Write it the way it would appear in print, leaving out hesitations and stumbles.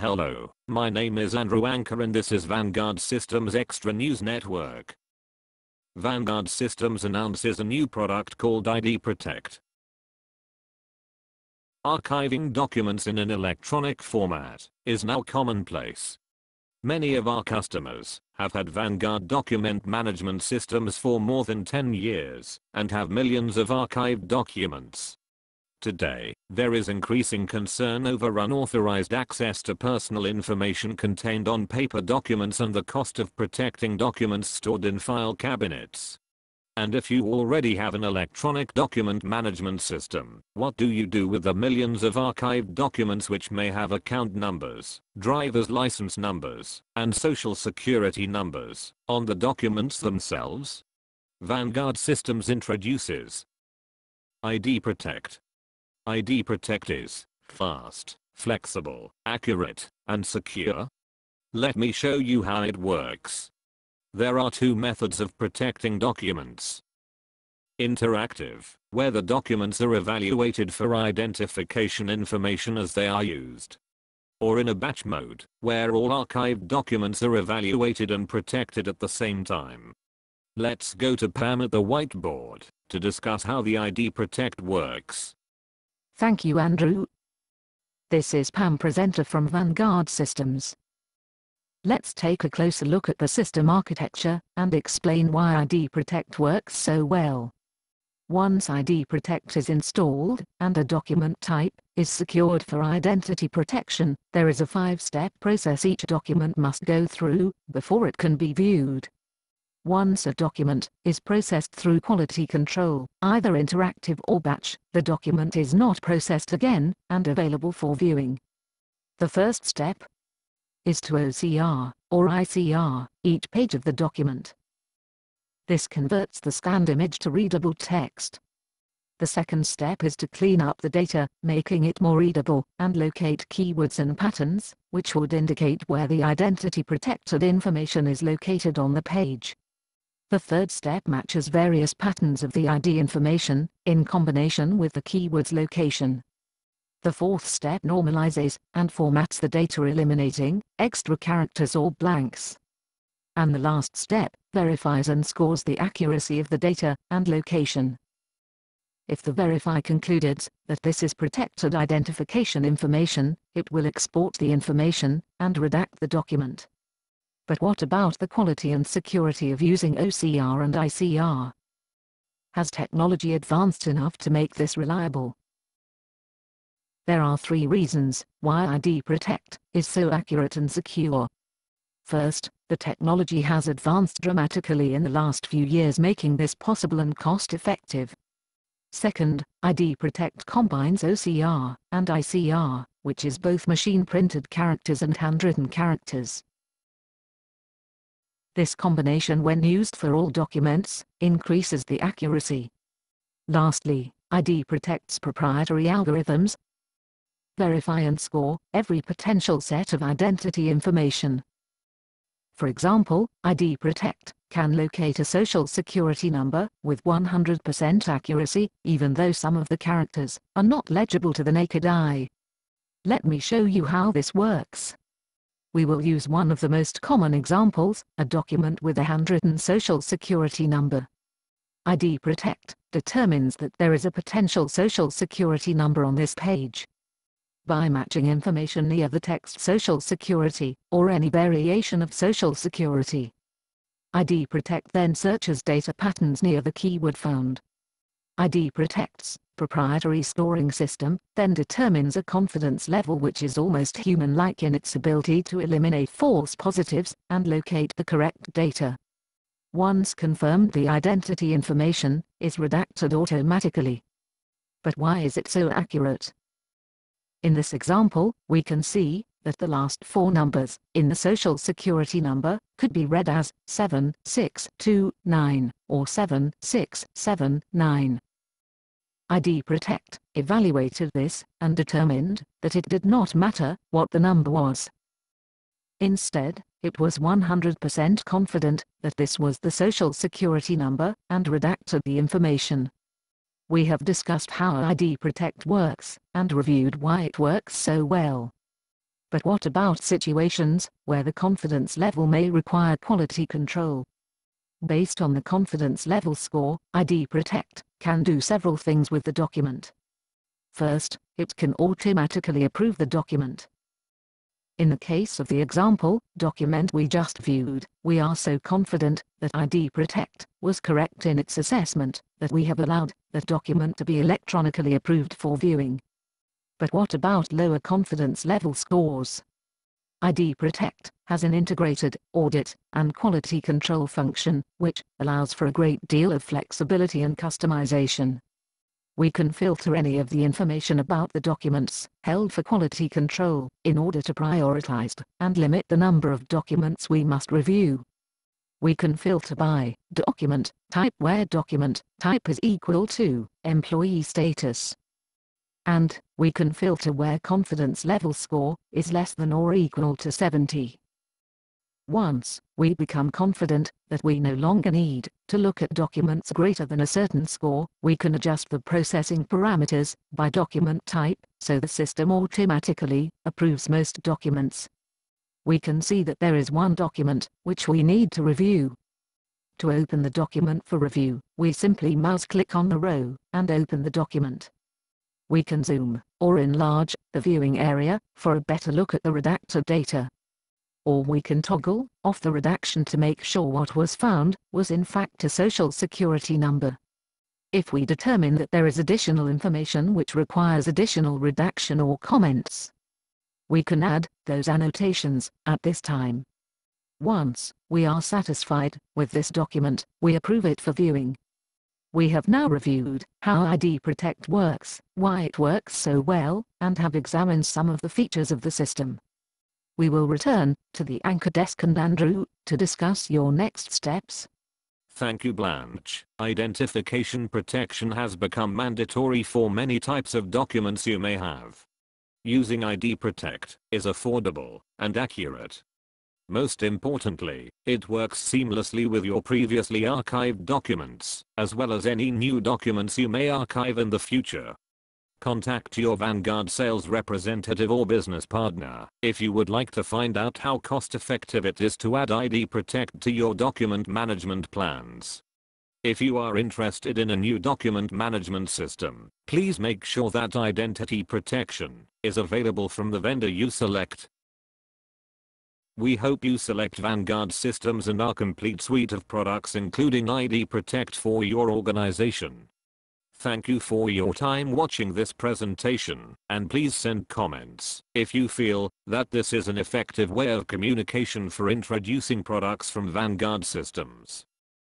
Hello, my name is Andrew Anker and this is Vanguard Systems Extra News Network. Vanguard Systems announces a new product called ID Protect. Archiving documents in an electronic format is now commonplace. Many of our customers have had Vanguard document management systems for more than 10 years and have millions of archived documents. Today, there is increasing concern over unauthorized access to personal information contained on paper documents and the cost of protecting documents stored in file cabinets. And if you already have an electronic document management system, what do you do with the millions of archived documents which may have account numbers, driver's license numbers, and social security numbers on the documents themselves? Vanguard Systems introduces ID Protect. ID Protect is fast, flexible, accurate, and secure. Let me show you how it works. There are two methods of protecting documents. Interactive, where the documents are evaluated for identification information as they are used. Or in a batch mode, where all archived documents are evaluated and protected at the same time. Let's go to Pam at the whiteboard to discuss how the ID Protect works. Thank you, Andrew. This is Pam Presenter from Vanguard Systems. Let's take a closer look at the system architecture and explain why ID Protect works so well. Once ID Protect is installed and a document type is secured for identity protection, there is a five-step process each document must go through before it can be viewed. Once a document is processed through quality control, either interactive or batch, the document is not processed again and available for viewing. The first step is to OCR or ICR each page of the document. This converts the scanned image to readable text. The second step is to clean up the data, making it more readable, and locate keywords and patterns, which would indicate where the identity-protected information is located on the page. The third step matches various patterns of the ID information, in combination with the keyword's location. The fourth step normalizes and formats the data, eliminating extra characters or blanks. And the last step verifies and scores the accuracy of the data and location. If the verify concludes that this is protected identification information, it will export the information and redact the document. But what about the quality and security of using OCR and ICR? Has technology advanced enough to make this reliable? There are three reasons why ID Protect is so accurate and secure. First, the technology has advanced dramatically in the last few years, making this possible and cost-effective. Second, ID Protect combines OCR and ICR, which is both machine-printed characters and handwritten characters. This combination, when used for all documents, increases the accuracy. Lastly, ID Protect's proprietary algorithms verify and score every potential set of identity information. For example, ID Protect can locate a social security number with 100% accuracy, even though some of the characters are not legible to the naked eye. Let me show you how this works. We will use one of the most common examples, a document with a handwritten social security number. ID Protect determines that there is a potential social security number on this page. By matching information near the text Social Security, or any variation of Social Security. ID Protect then searches data patterns near the keyword found. ID Protect's proprietary scoring system then determines a confidence level which is almost human-like in its ability to eliminate false positives and locate the correct data. Once confirmed, the identity information is redacted automatically. But why is it so accurate? In this example, we can see that the last four numbers in the social security number could be read as 7629 or 7679. ID Protect evaluated this and determined that it did not matter what the number was. Instead, it was 100% confident that this was the social security number and redacted the information. We have discussed how ID Protect works and reviewed why it works so well. But what about situations where the confidence level may require quality control? Based on the confidence level score, ID Protect can do several things with the document. First, it can automatically approve the document. In the case of the example document we just viewed, we are so confident that ID Protect was correct in its assessment that we have allowed that document to be electronically approved for viewing. But what about lower confidence level scores? ID Protect has an integrated audit and quality control function, which allows for a great deal of flexibility and customization. We can filter any of the information about the documents held for quality control in order to prioritize and limit the number of documents we must review. We can filter by document type where document type is equal to employee status. And we can filter where confidence level score is less than or equal to 70. Once we become confident that we no longer need to look at documents greater than a certain score, we can adjust the processing parameters by document type, so the system automatically approves most documents. We can see that there is one document which we need to review. To open the document for review, we simply mouse-click on the row and open the document. We can zoom or enlarge the viewing area for a better look at the redacted data. Or we can toggle off the redaction to make sure what was found was in fact a social security number. If we determine that there is additional information which requires additional redaction or comments, we can add those annotations at this time. Once we are satisfied with this document, we approve it for viewing. We have now reviewed how ID Protect works, why it works so well, and have examined some of the features of the system. We will return to the Anker desk and Andrew to discuss your next steps. Thank you, Blanche. Identification protection has become mandatory for many types of documents you may have. Using ID Protect is affordable and accurate. Most importantly, it works seamlessly with your previously archived documents, as well as any new documents you may archive in the future. Contact your Vanguard sales representative or business partner if you would like to find out how cost-effective it is to add ID Protect to your document management plans. If you are interested in a new document management system, please make sure that identity protection is available from the vendor you select. We hope you select Vanguard Systems and our complete suite of products including ID Protect for your organization. Thank you for your time watching this presentation, and please send comments if you feel that this is an effective way of communication for introducing products from Vanguard Systems.